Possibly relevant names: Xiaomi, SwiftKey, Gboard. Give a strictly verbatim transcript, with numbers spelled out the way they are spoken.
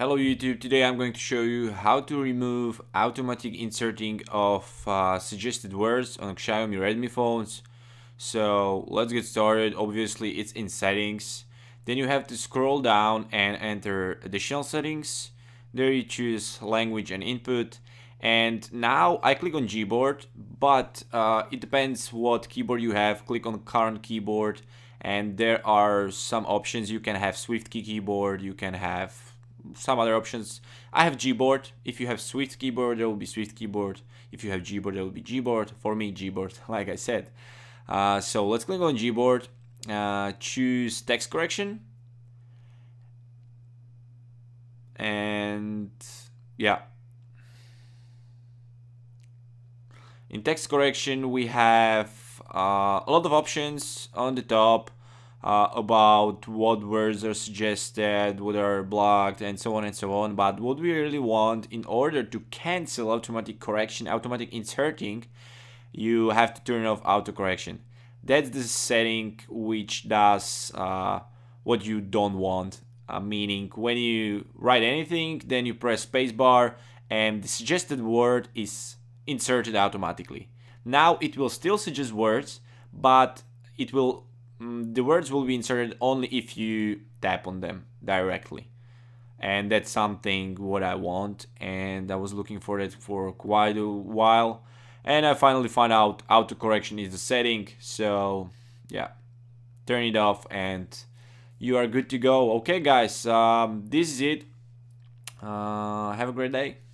Hello YouTube, today I'm going to show you how to remove automatic inserting of uh, suggested words on Xiaomi Redmi phones. So let's get started. Obviously it's in settings, then you have to scroll down and enter additional settings. There you choose language and input, and now I click on Gboard, but uh, it depends what keyboard you have. Click on current keyboard and there are some options. You can have SwiftKey keyboard, you can have some other options. I have Gboard. If you have Swift keyboard, there will be Swift keyboard. If you have Gboard, there will be Gboard. For me, Gboard, like I said. Uh, so let's click on Gboard, uh, choose text correction, and yeah. In text correction, we have uh, a lot of options on the top. Uh, about what words are suggested, what are blocked, and so on and so on. But what we really want, in order to cancel automatic correction, automatic inserting, you have to turn off auto correction. That's the setting which does uh, what you don't want, uh, meaning when you write anything, then you press spacebar and the suggested word is inserted automatically. Now it will still suggest words, but it will the words will be inserted only if you tap on them directly, and that's something what I want, and I was looking for it for quite a while, and I finally found out auto correction is the setting. So yeah, turn it off and you are good to go. Okay guys, um, this is it. Uh, have a great day.